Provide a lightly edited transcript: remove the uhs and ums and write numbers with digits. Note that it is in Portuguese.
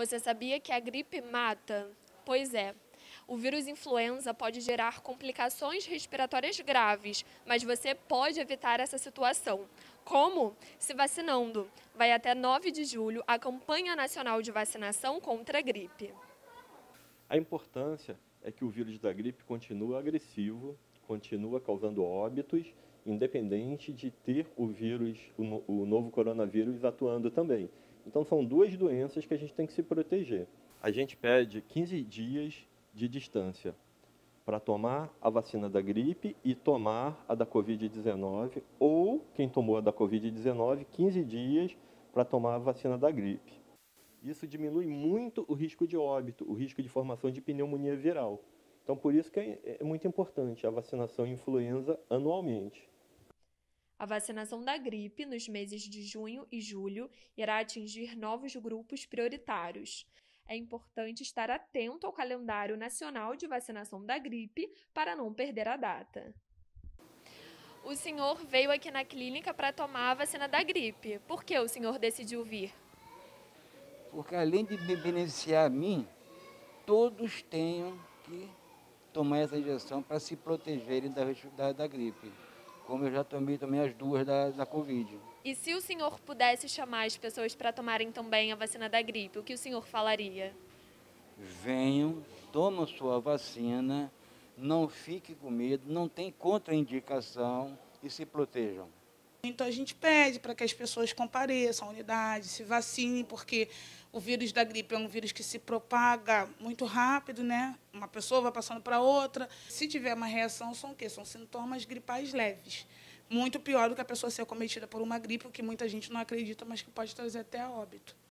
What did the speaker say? Você sabia que a gripe mata? Pois é. O vírus influenza pode gerar complicações respiratórias graves, mas você pode evitar essa situação. Como? Se vacinando. Vai até 9 de julho a campanha nacional de vacinação contra a gripe. A importância é que o vírus da gripe continua agressivo, continua causando óbitos, independente de ter o vírus, o novo coronavírus atuando também. Então são duas doenças que a gente tem que se proteger. A gente pede 15 dias de distância para tomar a vacina da gripe e tomar a da Covid-19, ou quem tomou a da Covid-19, 15 dias para tomar a vacina da gripe. Isso diminui muito o risco de óbito, o risco de formação de pneumonia viral. Então, por isso que é muito importante a vacinação influenza anualmente. A vacinação da gripe nos meses de junho e julho irá atingir novos grupos prioritários. É importante estar atento ao calendário nacional de vacinação da gripe para não perder a data. O senhor veio aqui na clínica para tomar a vacina da gripe. Por que o senhor decidiu vir? Porque além de beneficiar a mim, todos tenham que tomar essa injeção para se protegerem da gripe. Como eu já tomei as duas da Covid. E se o senhor pudesse chamar as pessoas para tomarem também a vacina da gripe, o que o senhor falaria? Venham, tomam sua vacina, não fiquem com medo, não tem contraindicação e se protejam. Então a gente pede para que as pessoas compareçam à unidade, se vacinem, porque o vírus da gripe é um vírus que se propaga muito rápido, né? Uma pessoa vai passando para outra. Se tiver uma reação, são o quê? São sintomas gripais leves. Muito pior do que a pessoa ser acometida por uma gripe, o que muita gente não acredita, mas que pode trazer até a óbito.